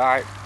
All right.